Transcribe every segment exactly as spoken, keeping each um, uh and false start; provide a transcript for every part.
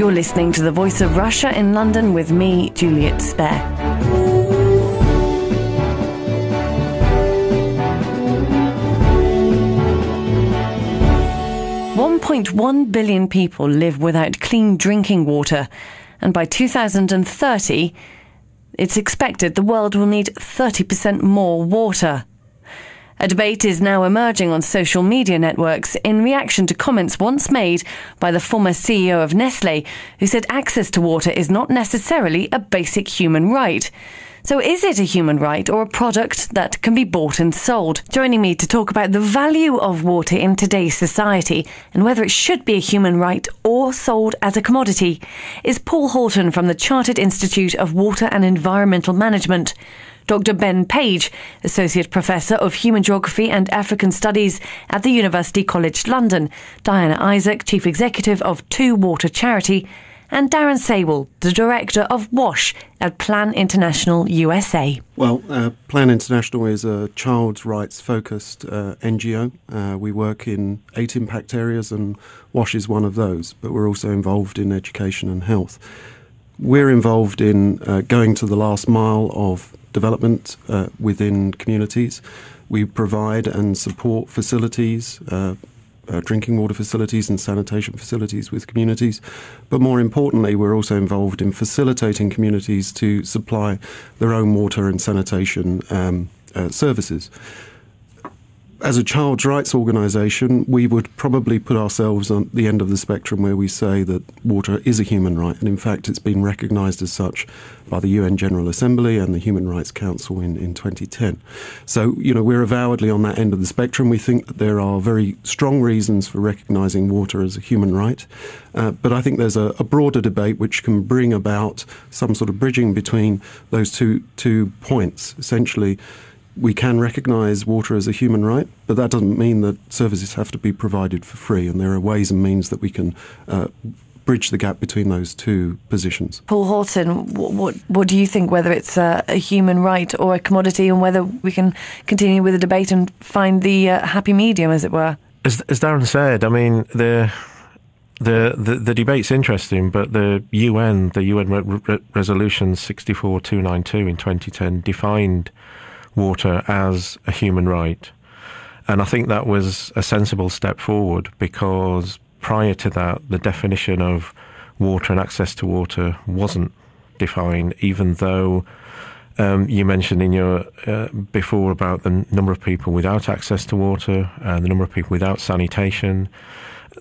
You're listening to The Voice of Russia in London with me, Juliet Spare. one point one billion people live without clean drinking water, and by two thousand thirty, it's expected the world will need thirty percent more water. A debate is now emerging on social media networks in reaction to comments once made by the former C E O of Nestlé, who said access to water is not necessarily a basic human right. So is it a human right or a product that can be bought and sold? Joining me to talk about the value of water in today's society and whether it should be a human right or sold as a commodity is Paul Horton from the Chartered Institute of Water and Environmental Management. Doctor Ben Page, Associate Professor of Human Geography and African Studies at the University College London. Diana Isaac, Chief Executive of Two Water Charity. And Darren Saywell, the director of WASH at Plan International U S A. Well, uh, Plan International is a child's rights-focused uh, N G O. Uh, we work in eight impact areas, and WASH is one of those, but we're also involved in education and health. We're involved in uh, going to the last mile of development uh, within communities. We provide and support facilities, uh, Uh, drinking water facilities and sanitation facilities with communities. But more importantly, we're also involved in facilitating communities to supply their own water and sanitation um, uh, services. As a child's rights organisation, we would probably put ourselves on the end of the spectrum where we say that water is a human right. And in fact, it's been recognised as such by the U N General Assembly and the Human Rights Council in, in twenty ten. So, you know, we're avowedly on that end of the spectrum. We think that there are very strong reasons for recognising water as a human right. Uh, but I think there's a, a broader debate which can bring about some sort of bridging between those two, two points. Essentially, we can recognise water as a human right, but that doesn't mean that services have to be provided for free. And there are ways and means that we can uh, bridge the gap between those two positions. Paul Horton, what, what, what do you think, whether it's a, a human right or a commodity, and whether we can continue with the debate and find the uh, happy medium, as it were? As, as Darren said, I mean, the, the, the, the debate's interesting, but the U N, the U N Re- Re- Resolution six four two nine two in twenty ten defined water as a human right. And I think that was a sensible step forward, because prior to that, the definition of water and access to water wasn't defined, even though um, you mentioned in your uh, before about the number of people without access to water and the number of people without sanitation.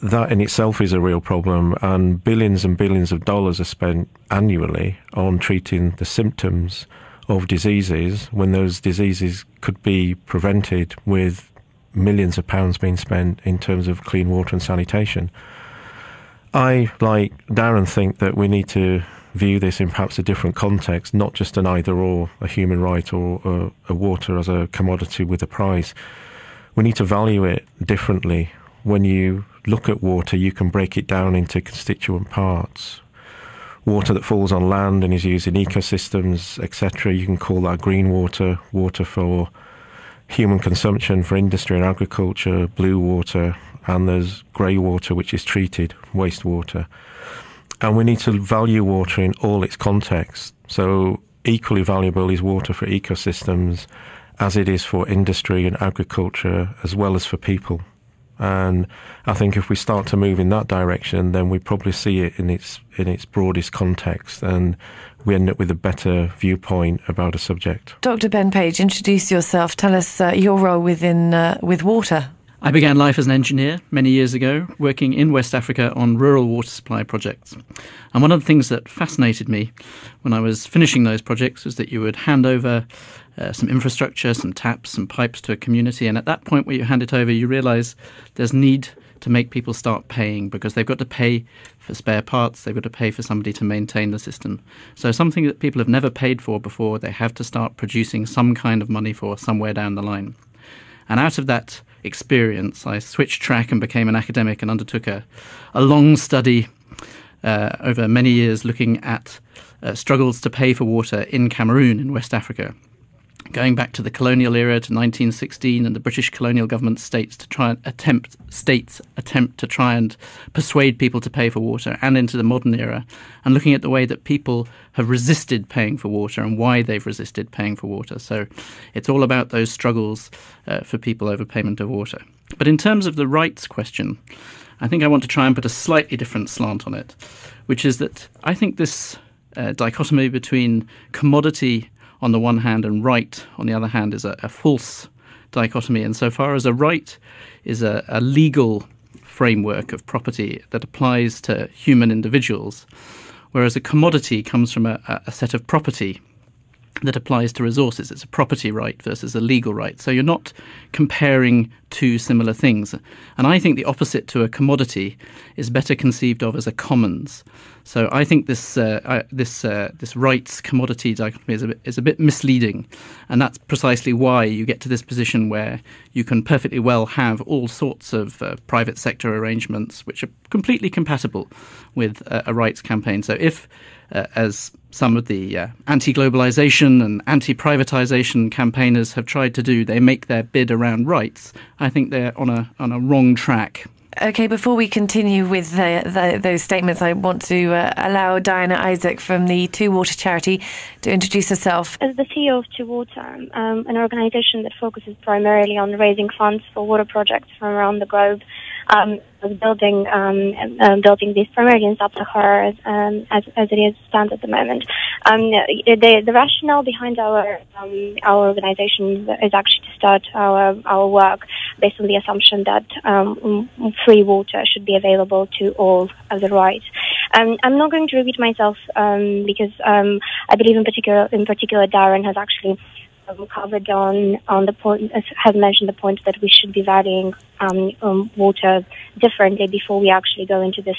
That in itself is a real problem, and billions and billions of dollars are spent annually on treating the symptoms of diseases when those diseases could be prevented with millions of pounds being spent in terms of clean water and sanitation. I, like Darren, think that we need to view this in perhaps a different context, not just an either-or, a human right or a, a water as a commodity with a price. We need to value it differently. When you look at water, you can break it down into constituent parts. Water that falls on land and is used in ecosystems, et cetera. You can call that green water, water for human consumption, for industry and agriculture, blue water, and there's grey water, which is treated, wastewater. And we need to value water in all its contexts. So equally valuable is water for ecosystems as it is for industry and agriculture, as well as for people. And I think if we start to move in that direction, then we probably see it in its in its broadest context, and we end up with a better viewpoint about a subject. Doctor Ben Page, introduce yourself. Tell us uh, your role within uh, with water. I began life as an engineer many years ago, working in West Africa on rural water supply projects. And one of the things that fascinated me when I was finishing those projects was that you would hand over uh, some infrastructure, some taps, some pipes to a community. And at that point where you hand it over, you realise there's need to make people start paying, because they've got to pay for spare parts, they've got to pay for somebody to maintain the system. So something that people have never paid for before, they have to start producing some kind of money for somewhere down the line. And out of that experience, I switched track and became an academic and undertook a, a long study uh, over many years looking at uh, struggles to pay for water in Cameroon in West Africa. going back to the colonial era, to nineteen sixteen, and the British colonial government states to try and attempt states attempt to try and persuade people to pay for water, and into the modern era, and looking at the way that people have resisted paying for water and why they've resisted paying for water. So it's all about those struggles uh, for people over payment of water. But in terms of the rights question, I think I want to try and put a slightly different slant on it, which is that I think this uh, dichotomy between commodity on the one hand and right on the other hand is a, a false dichotomy, insofar as a right is a, a legal framework of property that applies to human individuals, whereas a commodity comes from a, a set of property that applies to resources. It's a property right versus a legal right. So you're not comparing two similar things. And I think the opposite to a commodity is better conceived of as a commons. So I think this uh, I, this uh, this rights commodity dichotomy is a bit, is a bit misleading, and that's precisely why you get to this position where you can perfectly well have all sorts of uh, private sector arrangements which are completely compatible with uh, a rights campaign. So if Uh, as some of the uh, anti-globalization and anti-privatization campaigners have tried to do, they make their bid around rights. I think they're on a on a wrong track. Okay, before we continue with the, the, those statements, I want to uh, allow Diana Isaac from the Two Water Charity to introduce herself. As the C E O of Two Water, um, an organisation that focuses primarily on raising funds for water projects from around the globe, um, building um, uh, building these primarily in South Africa um, as as it is stands at the moment. Um, the, the rationale behind our um, our organisation is actually to start our our work based on the assumption that um, free water should be available to all as a right. Um, I'm not going to repeat myself um, because um, I believe in particular in particular Darren has actually covered on on the point, has mentioned the point that we should be valuing um, um, water differently before we actually go into this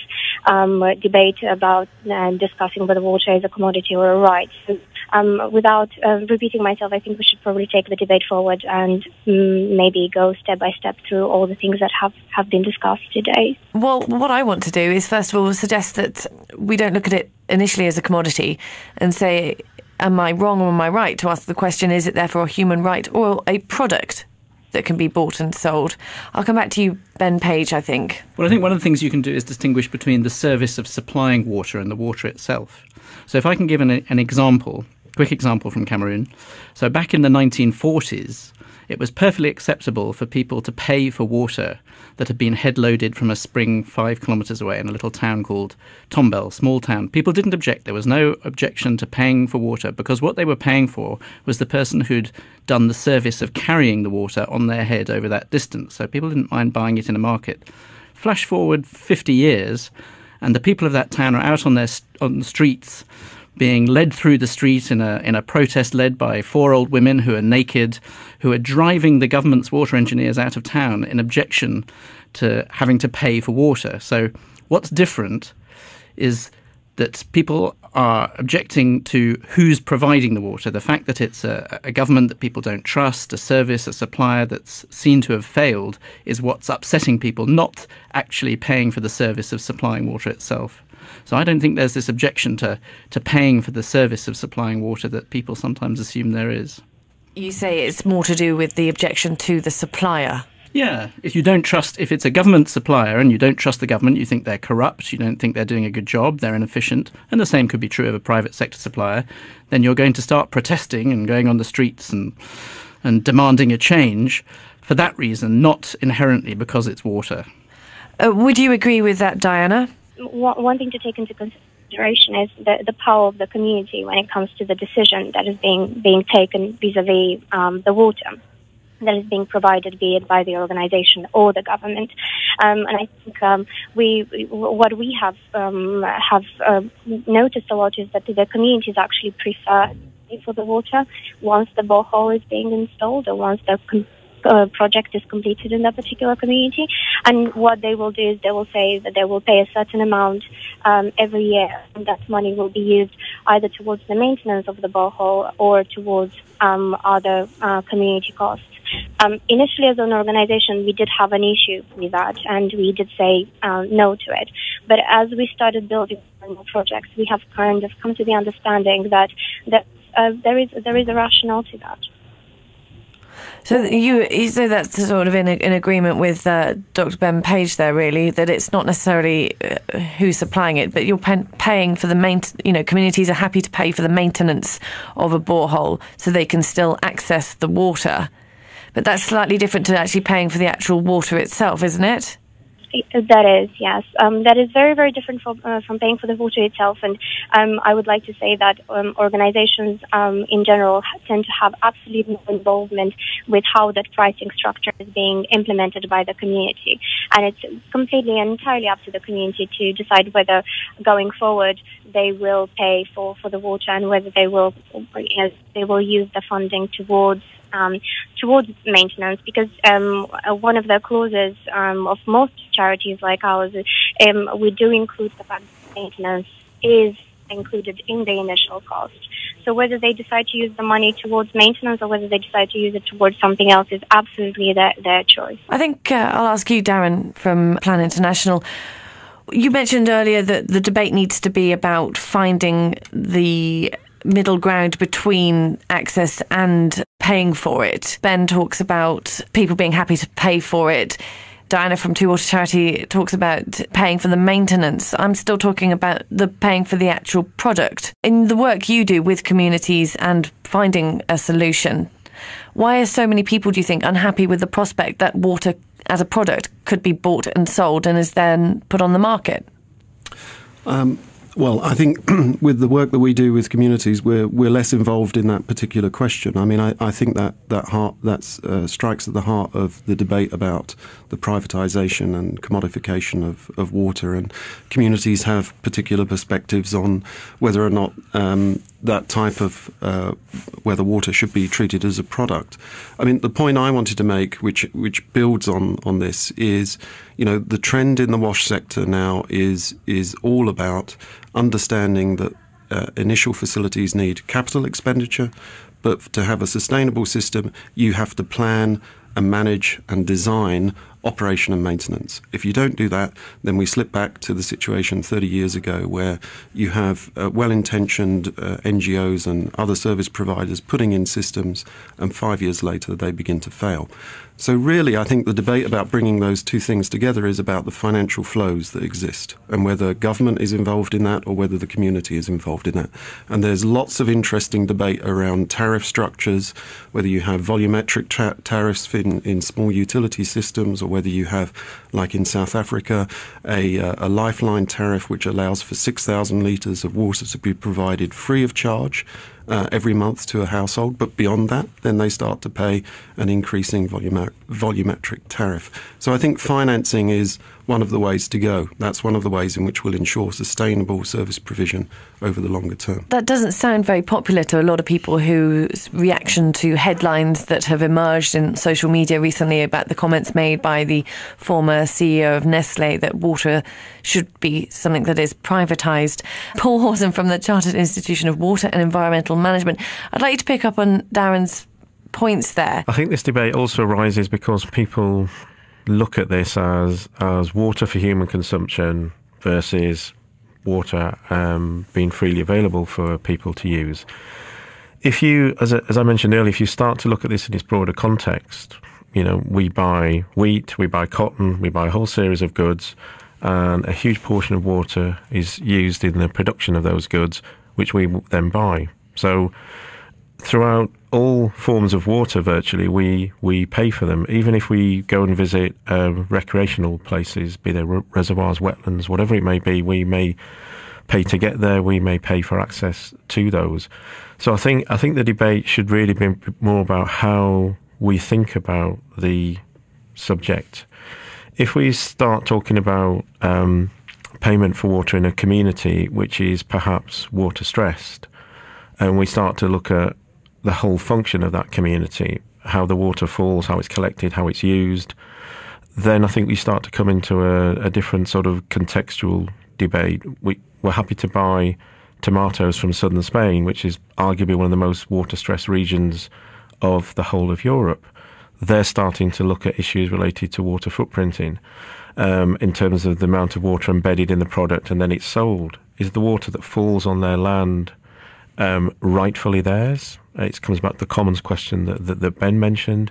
um, debate about uh, discussing whether water is a commodity or a right. So, um, without uh, repeating myself, I think we should probably take the debate forward and um, maybe go step by step through all the things that have, have been discussed today. Well, what I want to do is first of all suggest that we don't look at it initially as a commodity and say, am I wrong or am I right to ask the question, is it therefore a human right or a product that can be bought and sold? I'll come back to you, Ben Page, I think. Well, I think one of the things you can do is distinguish between the service of supplying water and the water itself. So if I can give an, an example, quick example from Cameroon. So back in the nineteen forties, it was perfectly acceptable for people to pay for water that had been head-loaded from a spring five kilometres away in a little town called Tombell, small town. People didn't object. There was no objection to paying for water because what they were paying for was the person who'd done the service of carrying the water on their head over that distance. So people didn't mind buying it in a market. Flash forward fifty years, and the people of that town are out on their on the streets, being led through the street in a in a protest led by four old women who are naked, who are driving the government's water engineers out of town in objection to having to pay for water. So what's different is that people are objecting to who's providing the water, the fact that it's a, a government that people don't trust, a service, a supplier that's seen to have failed is what's upsetting people, not actually paying for the service of supplying water itself. So I don't think there's this objection to, to paying for the service of supplying water that people sometimes assume there is. You say it's more to do with the objection to the supplier. Yeah. If you don't trust, if it's a government supplier and you don't trust the government, you think they're corrupt, you don't think they're doing a good job, they're inefficient, and the same could be true of a private sector supplier, then you're going to start protesting and going on the streets and, and demanding a change for that reason, not inherently because it's water. Uh, would you agree with that, Diana? One thing to take into consideration is the, the power of the community when it comes to the decision that is being being taken vis-a-vis um, the water that is being provided, be it by the organisation or the government. Um, and I think um, we what we have um, have uh, noticed a lot is that the communities actually prefer for the water once the borehole is being installed or once the Uh, project is completed in that particular community, and what they will do is they will say that they will pay a certain amount um, every year, and that money will be used either towards the maintenance of the borehole or towards um, other uh, community costs. Um, initially, as an organisation, we did have an issue with that, and we did say uh, no to it. But as we started building more projects, we have kind of come to the understanding that, that uh, there is there is a rationale to that. So you so that's sort of in a, in agreement with uh, Doctor Ben Page there, really, that it's not necessarily uh, who's supplying it, but you're pay- paying for the main. You know, communities are happy to pay for the maintenance of a borehole so they can still access the water, but that's slightly different to actually paying for the actual water itself, isn't it? That is, yes. Um, that is very, very different from uh, from paying for the water itself. And um, I would like to say that um, organizations um, in general tend to have absolute no involvement with how that pricing structure is being implemented by the community. And it's completely and entirely up to the community to decide whether going forward they will pay for, for the water and whether they will, you know, they will use the funding towards Um, towards maintenance, because um, one of the clauses um, of most charities like ours, um, we do include the fact that maintenance is included in the initial cost. So whether they decide to use the money towards maintenance or whether they decide to use it towards something else is absolutely their, their choice. I think uh, I'll ask you, Darren, from Plan International. You mentioned earlier that the debate needs to be about finding the middle ground between access and paying for it. Ben talks about people being happy to pay for it. Diana from Two Water Charity talks about paying for the maintenance. I'm still talking about the paying for the actual product. In the work you do with communities and finding a solution, why are so many people, do you think, unhappy with the prospect that water as a product could be bought and sold and is then put on the market? Um Well, I think with the work that we do with communities, we're we're less involved in that particular question. I mean, I, I think that that heart that's uh, strikes at the heart of the debate about the privatisation and commodification of, of water, and communities have particular perspectives on whether or not um, that type of uh, whether water should be treated as a product. I mean, the point I wanted to make, which which builds on on this, is, you know, the trend in the WASH sector now is is all about understanding that uh, initial facilities need capital expenditure, but to have a sustainable system, you have to plan and manage and design operation and maintenance. If you don't do that, then we slip back to the situation thirty years ago where you have uh, well-intentioned uh, N G Os and other service providers putting in systems, and five years later they begin to fail. So really, I think the debate about bringing those two things together is about the financial flows that exist and whether government is involved in that or whether the community is involved in that. And there's lots of interesting debate around tariff structures, whether you have volumetric tra- tariffs in, in small utility systems, or whether you have, like in South Africa, a, uh, a lifeline tariff which allows for six thousand litres of water to be provided free of charge uh, every month to a household. But beyond that, then they start to pay an increasing volume- volumetric tariff. So I think financing is one of the ways to go. That's one of the ways in which we'll ensure sustainable service provision over the longer term. That doesn't sound very popular to a lot of people, whose reaction to headlines that have emerged in social media recently about the comments made by the former C E O of Nestlé that water should be something that is privatised. Paul Horton from the Chartered Institute of Water and Environmental Management. I'd like you to pick up on Darren's points there. I think this debate also arises because people look at this as as water for human consumption versus water um, being freely available for people to use. If you, as, a, as I mentioned earlier, if you start to look at this in its broader context, you know, we buy wheat, we buy cotton, we buy a whole series of goods, and a huge portion of water is used in the production of those goods, which we then buy. So throughout all forms of water, virtually, we, we pay for them. Even if we go and visit uh, recreational places, be they re- reservoirs, wetlands, whatever it may be, we may pay to get there, we may pay for access to those. So I think I think the debate should really be more about how we think about the subject. If we start talking about um, payment for water in a community which is perhaps water-stressed, and we start to look at the whole function of that community, how the water falls, how it's collected, how it's used, then I think we start to come into a, a different sort of contextual debate. We, we're happy to buy tomatoes from southern Spain, which is arguably one of the most water-stressed regions of the whole of Europe. They're starting to look at issues related to water footprinting um, in terms of the amount of water embedded in the product and then it's sold. Is the water that falls on their land um, rightfully theirs. It comes back to the commons question that, that, that Ben mentioned.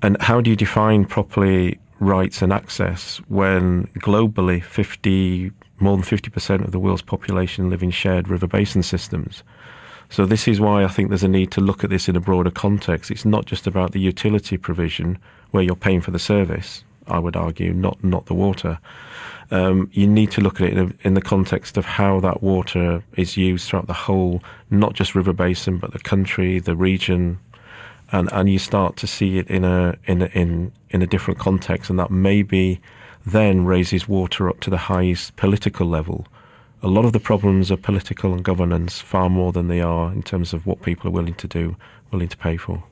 And how do you define properly rights and access when globally fifty, more than fifty percent of the world's population live in shared river basin systems? So this is why I think there's a need to look at this in a broader context. It's not just about the utility provision where you're paying for the service, I would argue, not not the water. Um, you need to look at it in, a, in the context of how that water is used throughout the whole, not just river basin, but the country, the region, and and you start to see it in a in a, in in a different context, and that maybe then raises water up to the highest political level. A lot of the problems are political and governance far more than they are in terms of what people are willing to do, willing to pay for.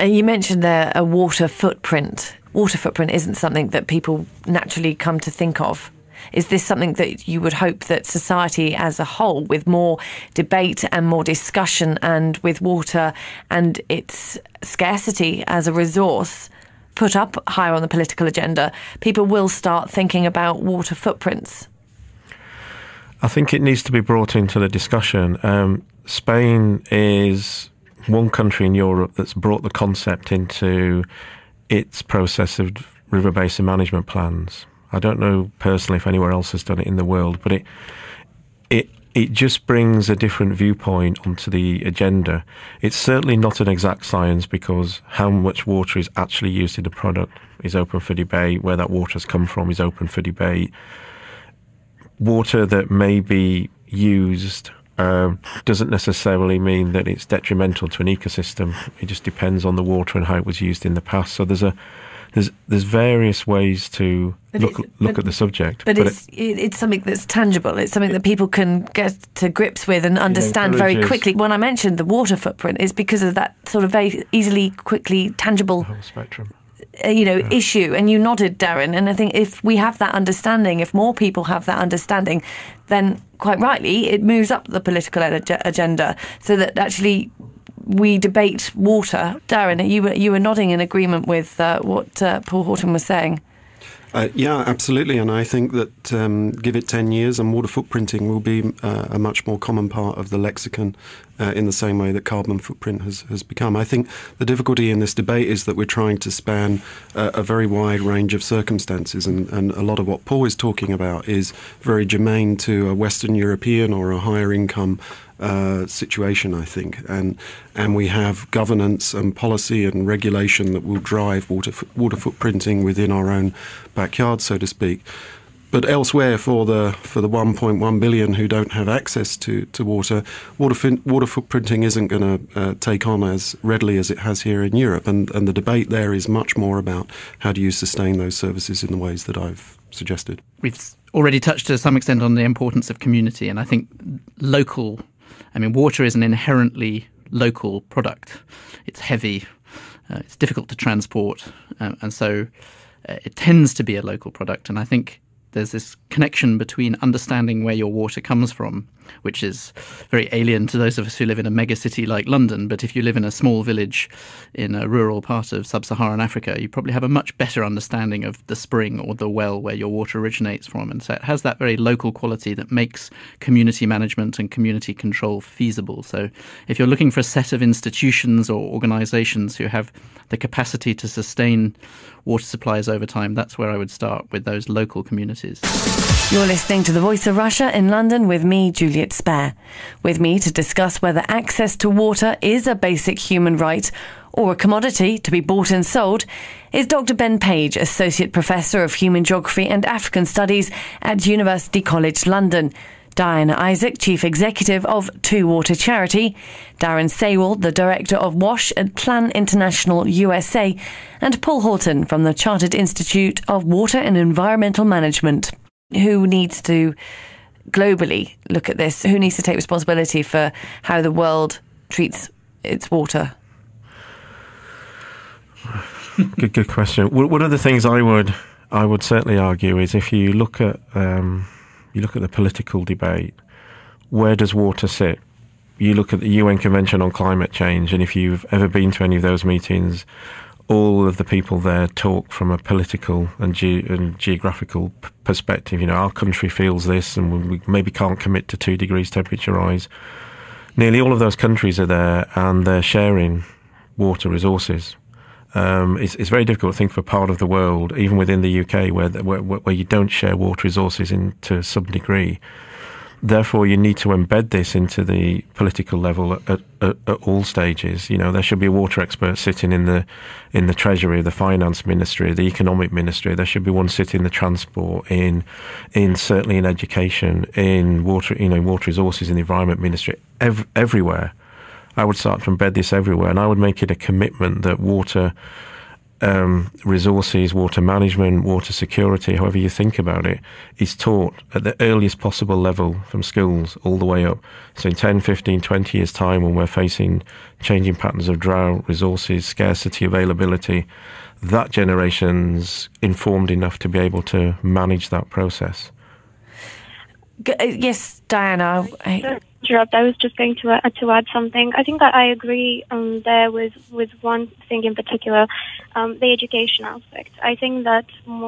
You mentioned there a water footprint. Water footprint isn't something that people naturally come to think of. Is this something that you would hope that society as a whole, with more debate and more discussion and with water and its scarcity as a resource put up higher on the political agenda, people will start thinking about water footprints? I think it needs to be brought into the discussion. Um, Spain is one country in Europe that's brought the concept into its process of river basin management plans. I don't know personally if anywhere else has done it in the world, but it it it just brings a different viewpoint onto the agenda. It's certainly not an exact science, because how much water is actually used in the product is open for debate. Where that water has come from is open for debate. Water that may be used Um, doesn't necessarily mean that it's detrimental to an ecosystem. It just depends on the water and how it was used in the past. So there's a there's there's various ways to but look look but, at the subject. But, but it's it, it's something that's tangible. It's something it, that people can get to grips with and understand very quickly. When I mentioned the water footprint, it's because of that sort of very easily, quickly, tangible whole spectrum. you know, yeah. issue. And you nodded, Darren, and I think if we have that understanding, if more people have that understanding, then quite rightly it moves up the political ag agenda so that actually we debate water. Darren, you were, you were nodding in agreement with uh, what uh, Paul Horton was saying. Uh, yeah, absolutely. And I think that um, give it ten years and water footprinting will be uh, a much more common part of the lexicon uh, in the same way that carbon footprint has, has become. I think the difficulty in this debate is that we're trying to span uh, a very wide range of circumstances. And, and a lot of what Paul is talking about is very germane to a Western European or a higher income Uh, situation, I think, and and we have governance and policy and regulation that will drive water water footprinting within our own backyard, so to speak. But elsewhere, for the for the one point one billion who don't have access to to water, water water footprinting isn't going to uh, take on as readily as it has here in Europe, and and the debate there is much more about how do you sustain those services in the ways that I've suggested. We've already touched to some extent on the importance of community, and I think local. I mean, water is an inherently local product. It's heavy, uh, it's difficult to transport, um, and so uh, it tends to be a local product. And I think there's this connection between understanding where your water comes from, which is very alien to those of us who live in a megacity like London. But if you live in a small village in a rural part of sub-Saharan Africa, you probably have a much better understanding of the spring or the well where your water originates from. And so it has that very local quality that makes community management and community control feasible. So if you're looking for a set of institutions or organisations who have the capacity to sustain water supplies over time, that's where I would start, with those local communities. You're listening to The Voice of Russia in London with me, Juliet Spare. With me to discuss whether access to water is a basic human right or a commodity to be bought and sold is Doctor Ben Page, Associate Professor of Human Geography and African Studies at University College London, Diana Isaac, Chief Executive of Two Water Charity, Darren Saywell, the Director of WASH at Plan International U S A, and Paul Horton from the Chartered Institute of Water and Environmental Management. Who needs to globally look at this? Who needs to take responsibility for how the world treats its water? Good, good question. One of the things I would, I would certainly argue is if you look at... Um, You look at the political debate, where does water sit? You look at the U N Convention on Climate Change, and if you've ever been to any of those meetings, all of the people there talk from a political and, ge and geographical perspective. You know, our country feels this, and we maybe can't commit to two degrees temperature rise. nearly all of those countries are there and they're sharing water resources. Um, it's, it's very difficult to think of a part of the world, even within the U K, where, the, where, where you don't share water resources in, to some degree. Therefore, you need to embed this into the political level at, at, at all stages. You know, there should be a water expert sitting in the in the Treasury, the Finance Ministry, the Economic Ministry. There should be one sitting in the Transport, in in certainly in Education, in water, you know, water resources, in the Environment Ministry, ev everywhere. I would start to embed this everywhere, and I would make it a commitment that water um, resources, water management, water security, however you think about it, is taught at the earliest possible level from schools all the way up. So in ten, fifteen, twenty years' time, when we're facing changing patterns of drought, resources, scarcity, availability, that generation's informed enough to be able to manage that process. G yes, Diana. I I was just going to uh, to add something. I think that I agree um, there with with one thing in particular, um, the education aspect. I think that m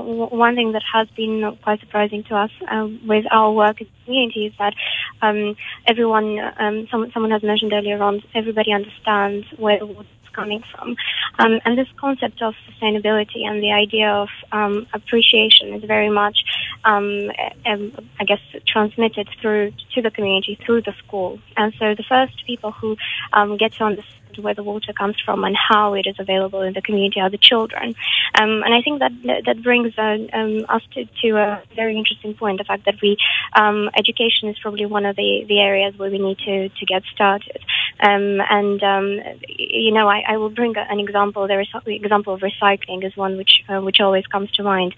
one thing that has been quite surprising to us um, with our work as a community is that um, everyone, um, someone, someone has mentioned earlier on, everybody understands where water is coming from. Um, and this concept of sustainability and the idea of um, appreciation is very much, um, I guess, transmitted through to the community, through the school. And so the first people who um, get to understand where the water comes from and how it is available in the community are the children. Um, and I think that that brings uh, um, us to, to a very interesting point, the fact that we um, education is probably one of the, the areas where we need to, to get started. Um, and, um, you know, I, I will bring an example. There is the example of recycling is one which uh, which always comes to mind.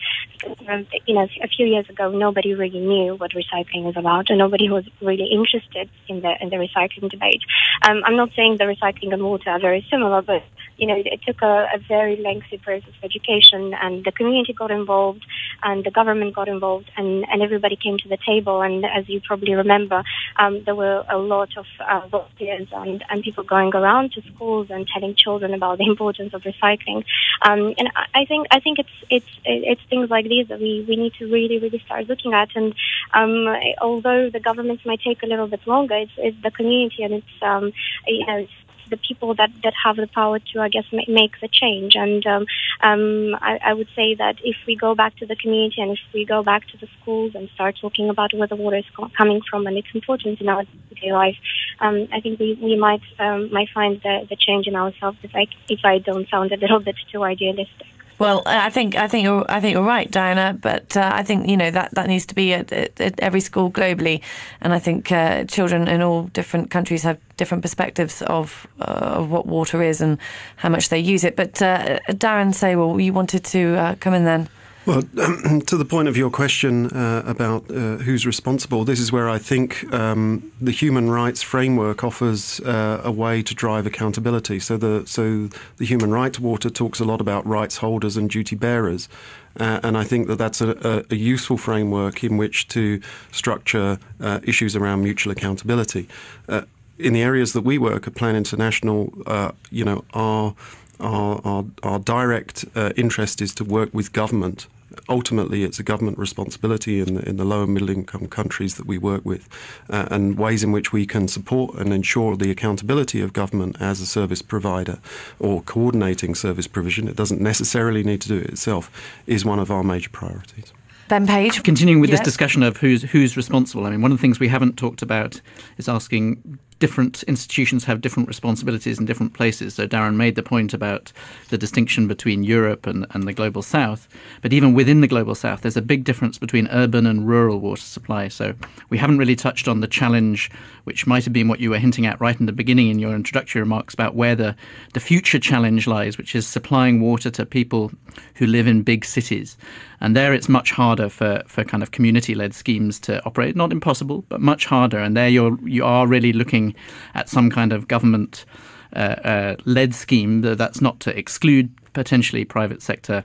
You know, a few years ago, nobody really knew what recycling is about, and nobody was really interested in the, in the recycling debate. Um, I'm not saying the recycling and water are very similar, but you know, it took a, a very lengthy process of education, and the community got involved, and the government got involved, and, and everybody came to the table. And as you probably remember, um, there were a lot of uh, volunteers and, and people going around to schools and telling children about the importance of recycling. Um, and I think I think it's it's it's things like these that we we need to really really start looking at. And um, although the governments might take a little bit longer, it's, it's the community, and it's um, you know. It's, the people that, that have the power to, I guess, make, make the change. And um, um, I, I would say that if we go back to the community and if we go back to the schools and start talking about where the water is co coming from and its importance in our everyday life, um, I think we, we might um, might find the, the change in ourselves, if I, if I don't sound a little bit too idealistic. Well, I think I think you're I think you're right, Diana. But uh, I think you know that that needs to be at, at, at every school globally, and I think uh, children in all different countries have different perspectives of uh, of what water is and how much they use it. But uh, Darren Saywell, you wanted to uh, come in then. Well, to the point of your question uh, about uh, who's responsible, this is where I think um, the human rights framework offers uh, a way to drive accountability. So the so the Human Rights Water talks a lot about rights holders and duty bearers, uh, and I think that that's a, a, a useful framework in which to structure uh, issues around mutual accountability. Uh, in the areas that we work at Plan International, uh, you know, our Our, our, our direct uh, interest is to work with government. Ultimately, it's a government responsibility in the, in the low and middle income countries that we work with, uh, and ways in which we can support and ensure the accountability of government as a service provider or coordinating service provision. It doesn't necessarily need to do it itself, is one of our major priorities. Ben Page. Continuing with yes. this discussion of who's, who's responsible, I mean, one of the things we haven't talked about is asking... different institutions have different responsibilities in different places. So Darren made the point about the distinction between Europe and, and the Global South. But even within the Global South, there's a big difference between urban and rural water supply. So we haven't really touched on the challenge, which might have been what you were hinting at right in the beginning in your introductory remarks about where the, the future challenge lies, which is supplying water to people who live in big cities. And there it's much harder for, for kind of community-led schemes to operate. Not impossible, but much harder. And there you're, you are really looking at some kind of government uh, uh, led scheme. That's not to exclude potentially private sector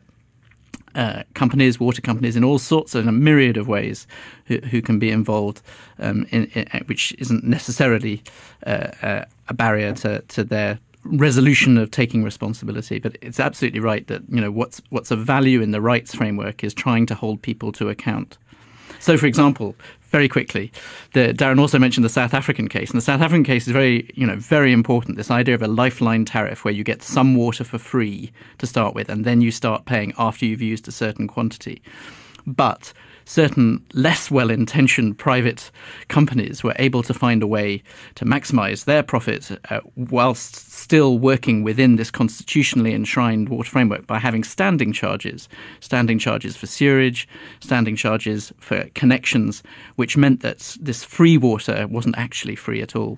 uh, companies, water companies in all sorts of, in a myriad of ways who, who can be involved, um, in, in, which isn't necessarily uh, uh, a barrier to, to their resolution of taking responsibility. But it's absolutely right that, you know, what's, what's of value in the rights framework is trying to hold people to account. So, for example, very quickly. The, Darren also mentioned the South African case, and the South African case is very, you know, very important. This idea of a lifeline tariff where you get some water for free to start with, and then you start paying after you've used a certain quantity. But certain less well-intentioned private companies were able to find a way to maximise their profits uh, whilst still working within this constitutionally enshrined water framework by having standing charges, standing charges for sewerage, standing charges for connections, which meant that this free water wasn't actually free at all.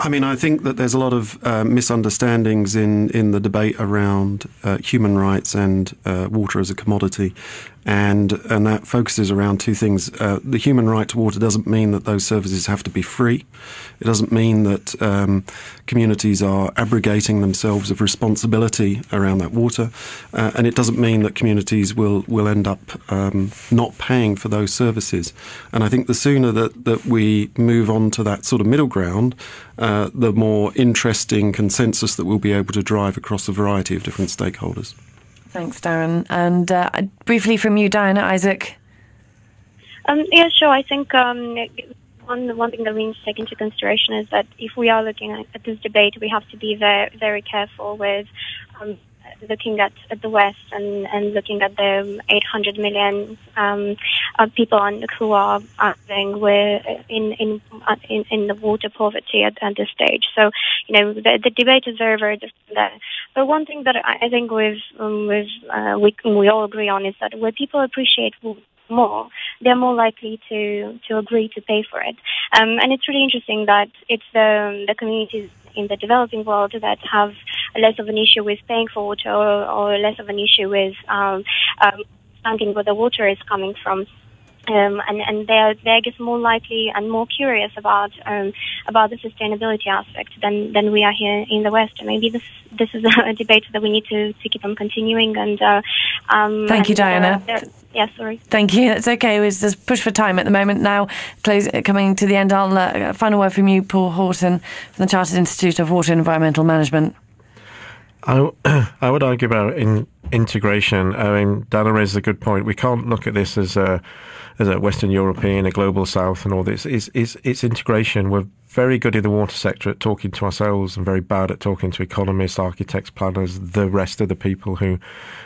I mean, I think that there's a lot of uh, misunderstandings in, in the debate around uh, human rights and uh, water as a commodity. And and that focuses around two things. Uh, the human right to water doesn't mean that those services have to be free. It doesn't mean that um, communities are abrogating themselves of responsibility around that water. Uh, and it doesn't mean that communities will, will end up um, not paying for those services. And I think the sooner that, that we move on to that sort of middle ground, uh, the more interesting consensus that we'll be able to drive across a variety of different stakeholders. Thanks, Darren. And uh, briefly from you, Diana Isaac. Um, yeah, sure. I think um, one one thing that we need to take into consideration is that if we are looking at this debate, we have to be very, very careful with um, looking at, at the West and, and looking at the eight hundred million um, of people on, who are living with in in in in the water poverty at, at this stage. So, you know, the, the debate is very, very different there. But one thing that I think we've, um, we've, uh, we we all agree on is that when people appreciate more, they're more likely to, to agree to pay for it. Um, and it's really interesting that it's the, the communities in the developing world that have less of an issue with paying for water or, or less of an issue with um, um, understanding where the water is coming from. Um, and, and they're, they're, I guess, more likely and more curious about um, about the sustainability aspect than, than we are here in the West. And maybe this this is a debate that we need to, to keep on continuing. And uh, um, thank you, and, Diana. Uh, yeah, sorry. Thank you. That's okay. We're just push for time at the moment now. Close coming to the end. I'll uh, final word from you, Paul Horton, from the Chartered Institute of Water and Environmental Management. I, I would argue about in integration. I mean, Diana raises a good point. We can't look at this as a as a Western European, a global South, and all this. It's, it's, it's integration. We're very good in the water sector at talking to ourselves, and very bad at talking to economists, architects, planners, the rest of the people who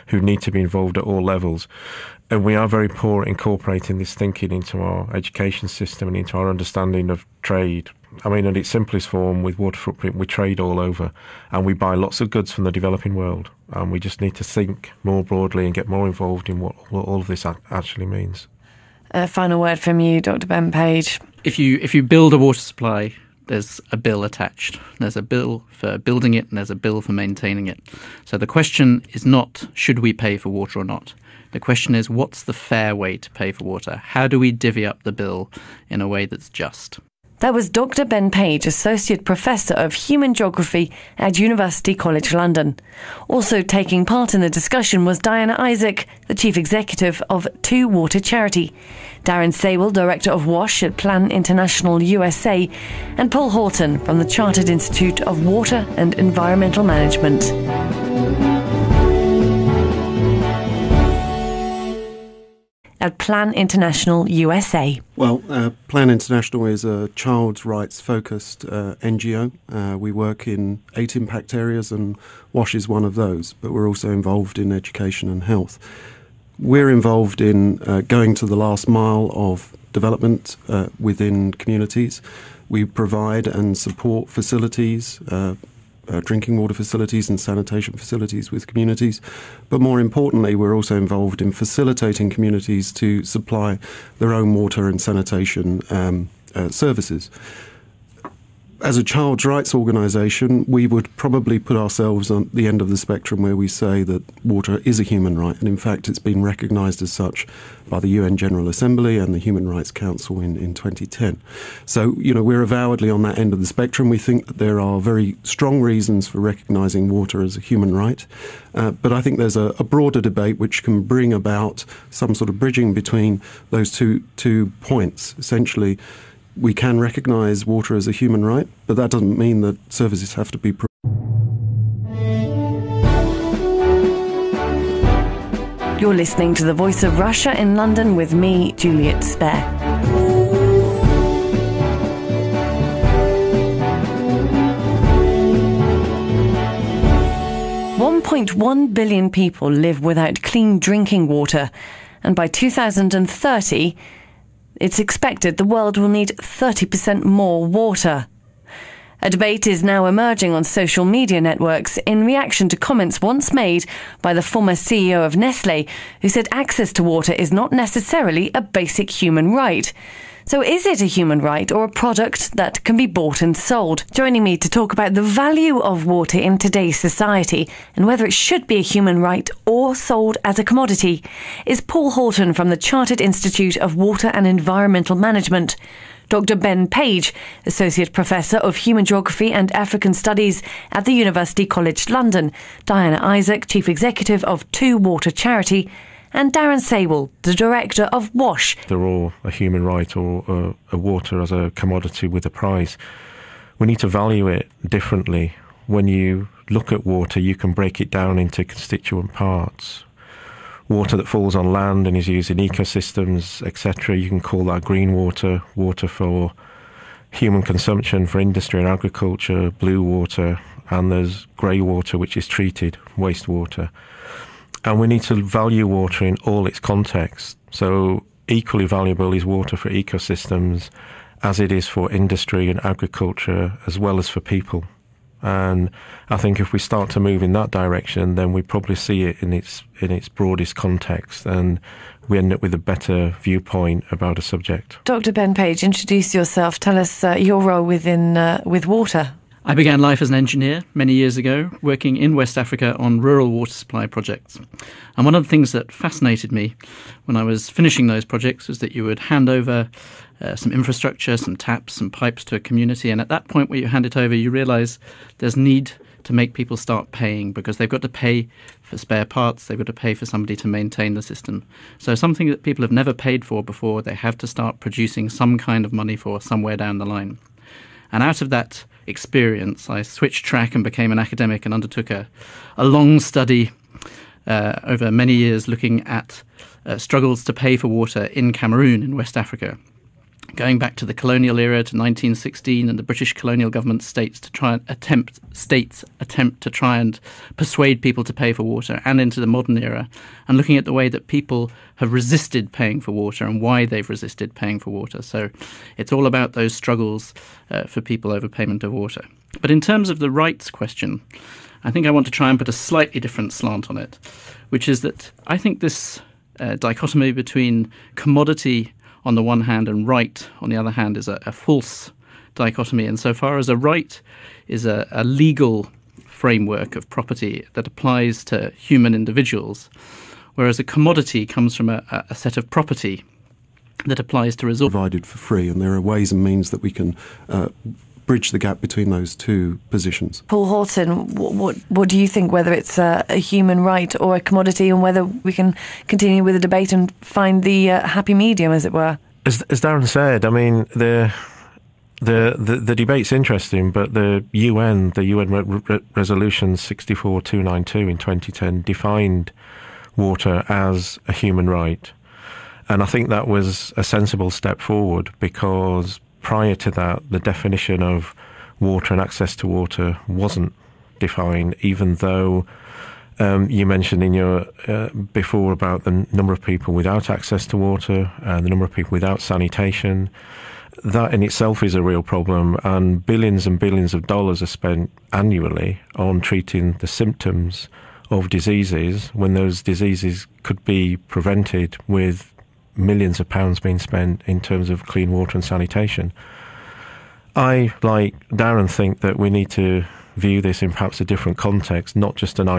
who need to be involved at all levels. And we are very poor at incorporating this thinking into our education system and into our understanding of trade. I mean, in its simplest form, with water footprint, we trade all over and we buy lots of goods from the developing world. And we just need to think more broadly and get more involved in what, what all of this actually means. A final word from you, Doctor Ben Page. If you, if you build a water supply, there's a bill attached. There's a bill for building it and there's a bill for maintaining it. So the question is not, should we pay for water or not? The question is, what's the fair way to pay for water? How do we divvy up the bill in a way that's just? That was Doctor Ben Page, Associate Professor of Human Geography at University College London. Also taking part in the discussion was Diana Isaac, the Chief Executive of Two Water Charity, Darren Saywell, Director of WASH at Plan International U S A, and Paul Horton from the Chartered Institute of Water and Environmental Management. At Plan International U S A. Well, uh, Plan International is a child's rights-focused uh, N G O. Uh, we work in eight impact areas, and WASH is one of those, but we're also involved in education and health. We're involved in uh, going to the last mile of development uh, within communities. We provide and support facilities, uh, Uh, drinking water facilities and sanitation facilities with communities. But more importantly, we're also involved in facilitating communities to supply their own water and sanitation um, uh, services. As a child's rights organisation, we would probably put ourselves on the end of the spectrum where we say that water is a human right. And in fact, it's been recognised as such by the U N General Assembly and the Human Rights Council in, in twenty ten. So, you know, we're avowedly on that end of the spectrum. We think that there are very strong reasons for recognising water as a human right. Uh, but I think there's a, a broader debate which can bring about some sort of bridging between those two, two points. Essentially, we can recognise water as a human right, but that doesn't mean that services have to be provided. You're listening to The Voice of Russia in London with me, Juliet Spare. two point one billion people live without clean drinking water, and by two thousand thirty, it's expected the world will need thirty percent more water. A debate is now emerging on social media networks in reaction to comments once made by the former C E O of Nestlé, who said access to water is not necessarily a basic human right. So is it a human right or a product that can be bought and sold? Joining me to talk about the value of water in today's society and whether it should be a human right or sold as a commodity is Paul Horton from the Chartered Institute of Water and Environmental Management. Doctor Ben Page, Associate Professor of Human Geography and African Studies at the University College London, Diana Isaac, Chief Executive of Two Water Charity, and Darren Saywell, the Director of WASH. They're all a human right or uh, a water as a commodity with a price. We need to value it differently. When you look at water, you can break it down into constituent parts. Water that falls on land and is used in ecosystems, et cetera, you can call that green water, water for human consumption, for industry and agriculture, blue water, and there's grey water, which is treated, wastewater. And we need to value water in all its contexts. So equally valuable is water for ecosystems as it is for industry and agriculture, as well as for people. And I think if we start to move in that direction, then we probably see it in its in its broadest context, and we end up with a better viewpoint about a subject. Doctor Ben Page, introduce yourself. Tell us uh, your role within uh, with water. I began life as an engineer many years ago, working in West Africa on rural water supply projects. And one of the things that fascinated me when I was finishing those projects was that you would hand over uh, some infrastructure, some taps, some pipes to a community. And at that point where you hand it over, you realise there's need to make people start paying, because they've got to pay for spare parts, they've got to pay for somebody to maintain the system. So something that people have never paid for before, they have to start producing some kind of money for somewhere down the line. And out of that experience, I switched track and became an academic and undertook a, a long study uh, over many years looking at uh, struggles to pay for water in Cameroon in West Africa, going back to the colonial era to nineteen sixteen and the British colonial government states to try and attempt states attempt to try and persuade people to pay for water, and into the modern era, and looking at the way that people have resisted paying for water and why they've resisted paying for water. So it's all about those struggles uh, for people over payment of water. But in terms of the rights question, I think I want to try and put a slightly different slant on it, which is that I think this uh, dichotomy between commodity on the one hand and right on the other hand is a, a false dichotomy, insofar as a right is a, a legal framework of property that applies to human individuals, whereas a commodity comes from a, a set of property that applies to resources. Provided for free, and there are ways and means that we can uh, bridge the gap between those two positions. Paul Horton, what, what, what do you think, whether it's a, a human right or a commodity, and whether we can continue with the debate and find the uh, happy medium, as it were? As, as Darren said, I mean, the, the, the, the debate's interesting, but the U N, the U N Re- Re- Resolution six four two nine two in twenty ten defined water as a human right. And I think that was a sensible step forward, because prior to that, the definition of water and access to water wasn't defined, even though um, you mentioned in your uh, before about the number of people without access to water and the number of people without sanitation. That in itself is a real problem, and billions and billions of dollars are spent annually on treating the symptoms of diseases when those diseases could be prevented with millions of pounds being spent in terms of clean water and sanitation. I, like Darren, think that we need to view this in perhaps a different context, not just an idea.